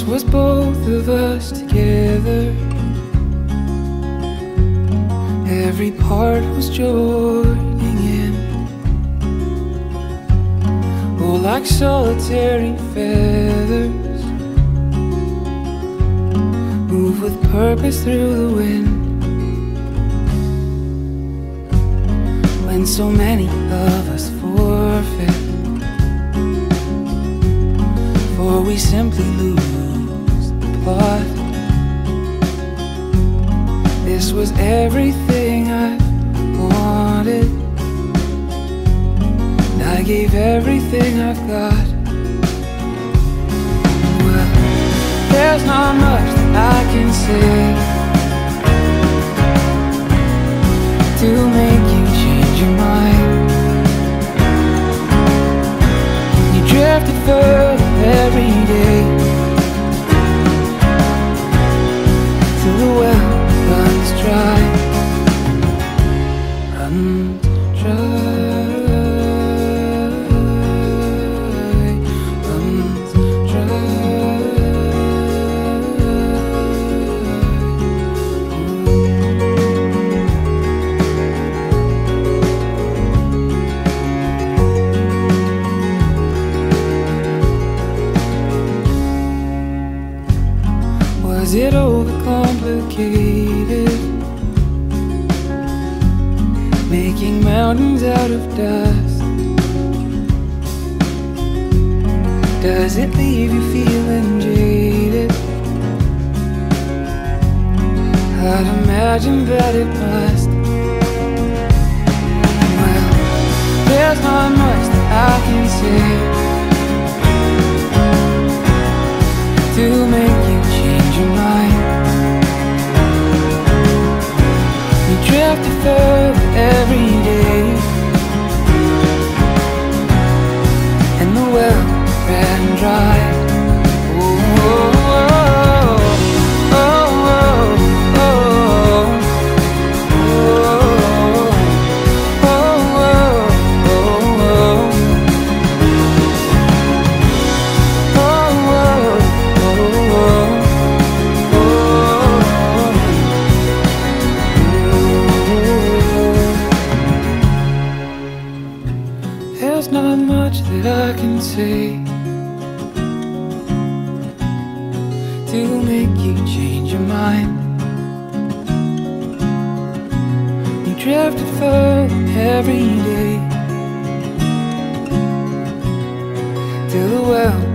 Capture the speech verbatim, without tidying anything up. This was both of us together. Every part was joining in. Oh, like solitary feathers, move with purpose through the wind. When so many of us forfeit, for we simply lose the plot. This was everything I wanted, and I gave everything I've got. Well, there's not much that I can say to make you change your mind. You drifted further every day till the well runs dry. Runs dry. Runs dry. Was it overcomplicated, making mountains out of dust? Does it leave you feeling jaded? I'd imagine that it must. Well, there's not much that I can say to make you your mind. You drifted further every day, and the well ran dry. Oh, oh, oh, oh, oh, oh, oh, oh, oh, oh, oh. That I can say to make you change your mind. You drifted further every day till the well